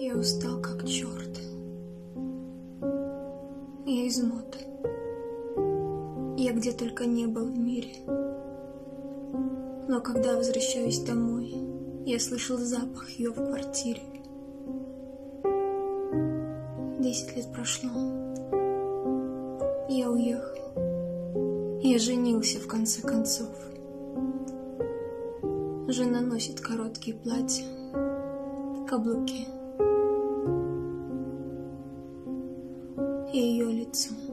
Я устал, как черт. Я измотан. Я где только не был в мире. Но когда возвращаюсь домой, я слышал запах ее в квартире. 10 лет прошло. Я уехал. Я женился, в конце концов. Жена носит короткие платья, каблуки и ее лицо.